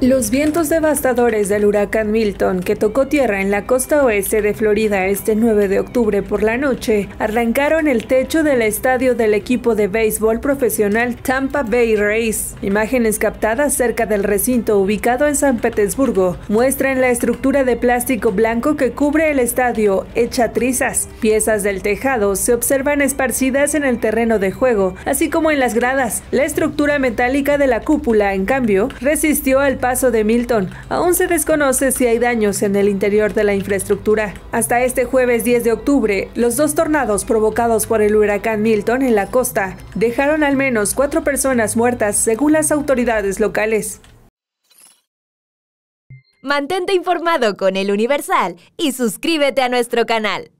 Los vientos devastadores del huracán Milton, que tocó tierra en la costa oeste de Florida este 9 de octubre por la noche, arrancaron el techo del estadio del equipo de béisbol profesional Tampa Bay Rays. Imágenes captadas cerca del recinto ubicado en San Petersburgo muestran la estructura de plástico blanco que cubre el estadio, hecha trizas. Piezas del tejado se observan esparcidas en el terreno de juego, así como en las gradas. La estructura metálica de la cúpula, en cambio, resistió al paso de Milton. Aún se desconoce si hay daños en el interior de la infraestructura. Hasta este jueves 10 de octubre, los dos tornados provocados por el huracán Milton en la costa dejaron al menos 4 personas muertas, según las autoridades locales. Mantente informado con El Universal y suscríbete a nuestro canal.